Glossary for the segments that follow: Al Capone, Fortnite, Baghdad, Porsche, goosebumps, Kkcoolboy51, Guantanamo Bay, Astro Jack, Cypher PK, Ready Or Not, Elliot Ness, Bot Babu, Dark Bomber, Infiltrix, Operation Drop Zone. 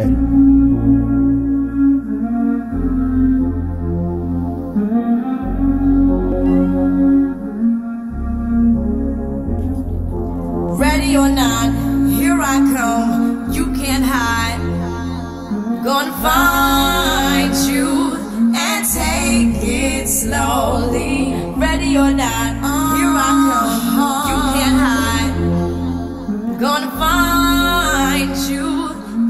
Ready or not, here I come, you can't hide. Gonna find you and take it slowly. Ready or not, here I come, you can't hide. Gonna find you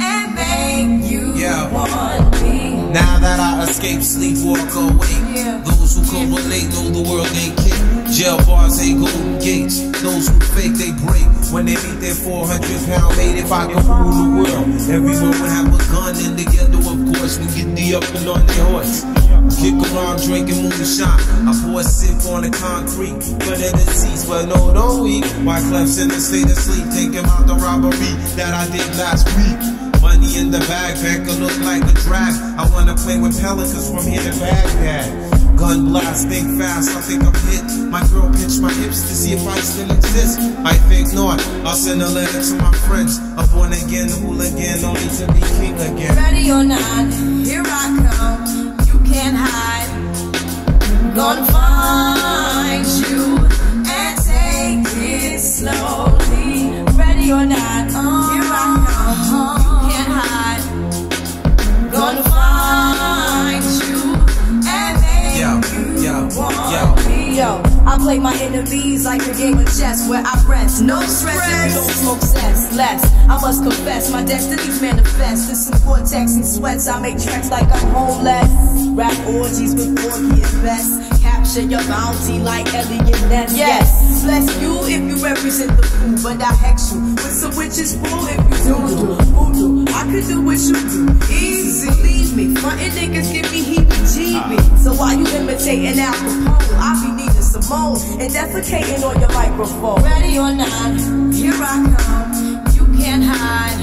and make you want me. Now that I escape, sleep, walk away, those who correlate know the world ain't kidding. Jail bars ain't golden gates, those who fake they break. When they meet their 400-pound mate, if I could rule the world, everyone would have a gun, and together of course we get the up and on their horse. Kick around drinking moonshine, I pour a sip on the concrete, but in the seats, but no, don't eat. My clef's in the state of sleep, take him out the robbery that I did last week. Money in the backpack, it look like a draft. I wanna play with pelicans from here to Baghdad. Gun blast, think fast, I think I'm hit. My girl pinched my hips to see if I still exist. I think not, I'll send a letter to my friends. I'm born again, hooligan, only to be king again. Ready or not, here I come, you can't hide. Gonna find you and take it slowly. Ready or not, here I come. I play my enemies like a game of chess, where I rest, no stress, and we don't smoke cess. Less, I must confess, my destinies manifest. This is vortex and sweats, I make tracks like I'm homeless. Rap orgies with Porky and Best, capture your bounty like Elliot Ness. Yes, bless you if you represent the fool, but I hex you with some witches fool if you do. Voodoo, I could do what you do, easy. Believe me, frontin' niggas give me heebie-jeebie. So why you imitating Al Capone? I be needing Simone and defecating on your microphone. Ready or not, here I come, you can't hide.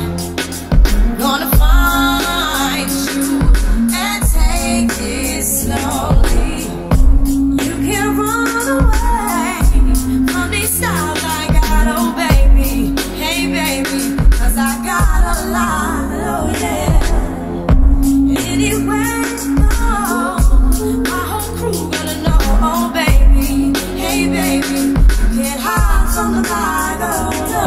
Gonna find you and take it slowly. You can't run away from these stars I got, oh baby, hey baby, cause I got a lot, oh yeah. Anyway, no, my whole crew gonna know, oh baby. Hey baby, you can't hide from the light, no.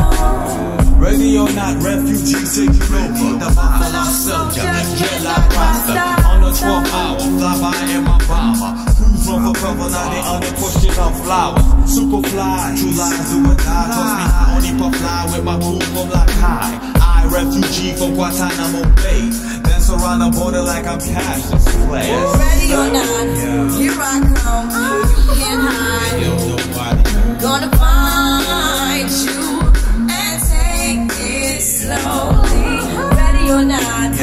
Ready or not, refugees take you over. The buffalo soldier, dread like pasta. On the 12th hour, fly by in my bomber. Cruise run for cover, now they under question of flowers. Super fly, true lies do or die. Trust me, I only pop fly with my crew from like high. I, refugee from Guantanamo Bay, dance around the border like I'm cashless players. Ready or not, here I come, you can't hide. Gonna find you and take it slowly. Ready or not, here I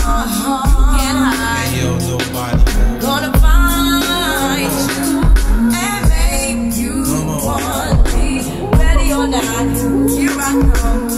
come, you can't hide. Gonna find you and make you want me. Ready or not, here I come.